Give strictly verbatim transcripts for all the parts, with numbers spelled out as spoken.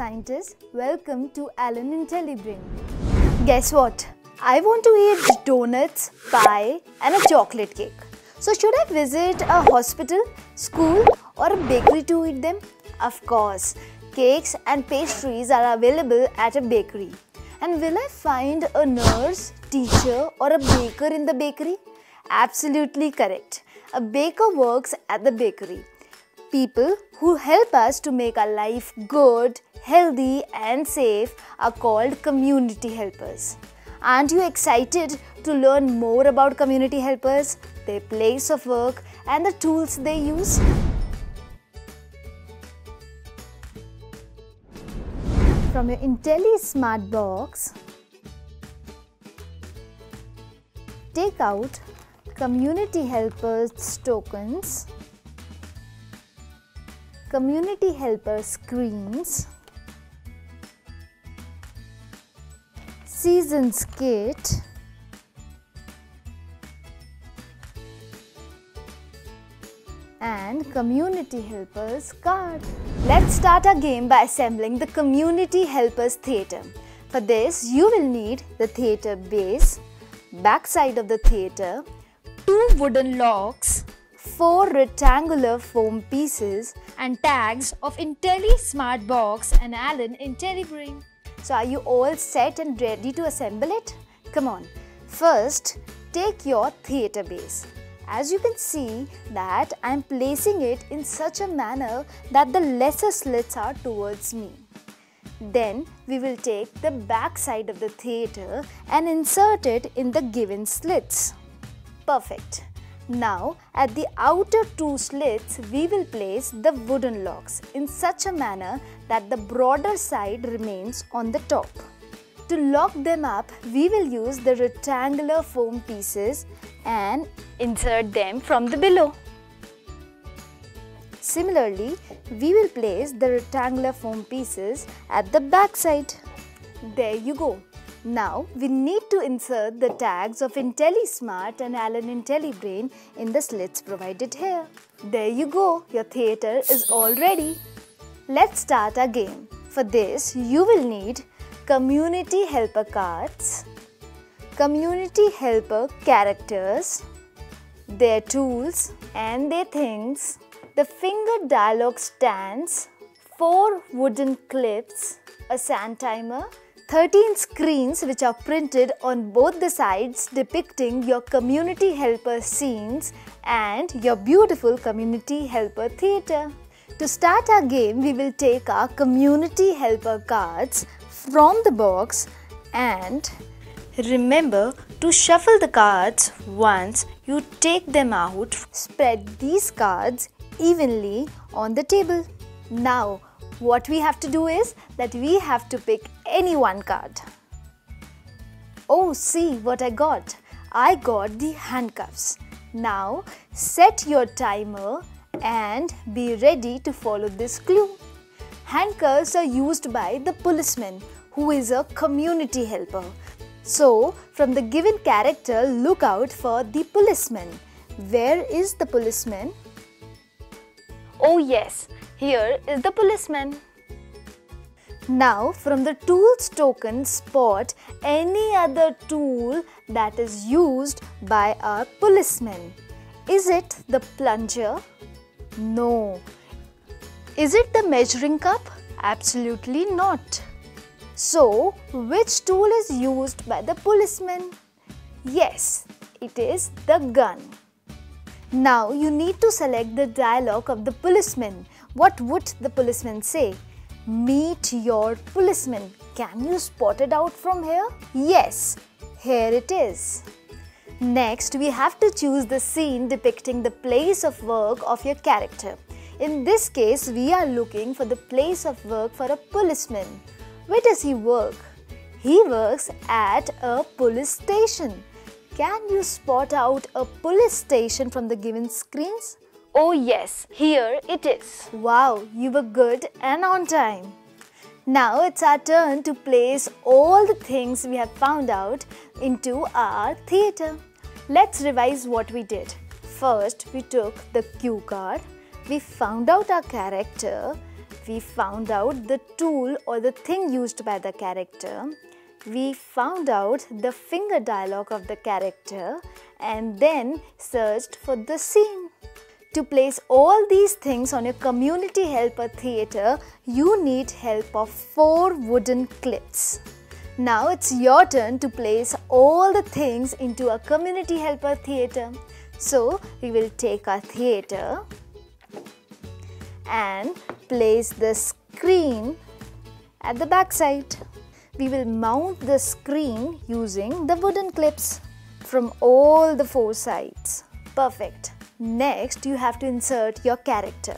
scientists, welcome to ALLEN IntelliBrain. Guess what? I want to eat donuts, pie and a chocolate cake. So should I visit a hospital, school or a bakery to eat them? Of course, cakes and pastries are available at a bakery. And will I find a nurse, teacher or a baker in the bakery? Absolutely correct. A baker works at the bakery. People who help us to make our life good, healthy and safe are called community helpers. Aren't you excited to learn more about community helpers, their place of work and the tools they use? From your Intelli Smart Box, take out Community Helpers tokens, Community Helper screens, Seasons Kit, and Community Helpers card. Let's start our game by assembling the Community Helpers theatre. For this, you will need the theatre base, backside of the theatre, two wooden logs, four rectangular foam pieces, and tags of Intelli Smart Box and ALLEN IntelliBrain. So, are you all set and ready to assemble it? Come on. First, take your theatre base. As you can see that I am placing it in such a manner that the lesser slits are towards me. Then we will take the back side of the theatre and insert it in the given slits. Perfect. Now at the outer two slits we will place the wooden logs in such a manner that the broader side remains on the top. To lock them up, we will use the rectangular foam pieces and insert them from the below. Similarly, we will place the rectangular foam pieces at the back side. There you go. Now we need to insert the tags of Intelli Smart and ALLEN IntelliBrain in the slits provided here. There you go. Your theatre is all ready. Let's start our game. For this, you will need Community Helper cards, Community Helper characters, their tools and their things, the finger dialogue stands, four wooden clips, a sand timer, thirteen screens which are printed on both the sides depicting your Community Helper scenes and your beautiful Community Helper theatre. To start our game, we will take our Community Helper cards from the box and remember to shuffle the cards once you take them out. Spread these cards evenly on the table. Now what we have to do is that we have to pick any one card. Oh, see what I got. I got the handcuffs. Now set your timer and be ready to follow this clue. Handcuffs are used by the policeman who is a community helper. So, from the given character, look out for the policeman. Where is the policeman? Oh yes, here is the policeman. Now, from the tools token, spot any other tool that is used by our policeman. Is it the plunger? No. Is it the measuring cup? Absolutely not. So, which tool is used by the policeman? Yes, it is the gun. Now, you need to select the dialogue of the policeman. What would the policeman say? Meet your policeman. Can you spot it out from here? Yes, here it is. Next, we have to choose the scene depicting the place of work of your character. In this case, we are looking for the place of work for a policeman. Where does he work? He works at a police station. Can you spot out a police station from the given screens? Oh yes, here it is. Wow, you were good and on time. Now it's our turn to place all the things we have found out into our theatre. Let's revise what we did. First, we took the cue card, we found out our character, we found out the tool or the thing used by the character. We found out the finger dialogue of the character and then searched for the scene. To place all these things on your community helper theater, you need help of four wooden clips. Now it's your turn to place all the things into a community helper theater. So we will take our theater and place the screen at the back side. We will mount the screen using the wooden clips from all the four sides. Perfect. Next, you have to insert your character.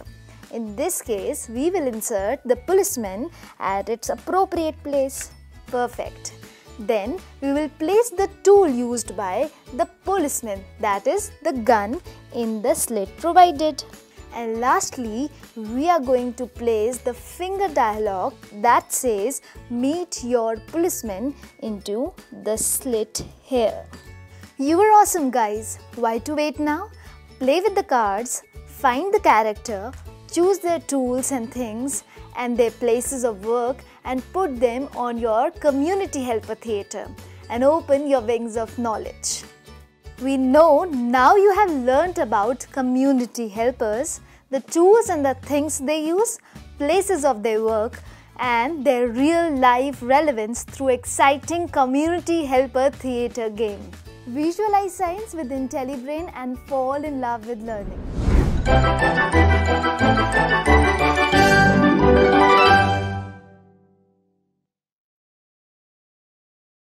In this case, we will insert the policeman at its appropriate place. Perfect. Then, we will place the tool used by the policeman, that is the gun, in the slit provided. And lastly, we are going to place the finger dialogue that says meet your policeman into the slit here. You were awesome, guys. Why to wait now? Play with the cards, find the character, choose their tools and things and their places of work and put them on your community helper theater and open your wings of knowledge. We know now you have learnt about community helpers, the tools and the things they use, places of their work and their real-life relevance through exciting community helper theatre game. Visualize science with IntelliBrain and fall in love with learning.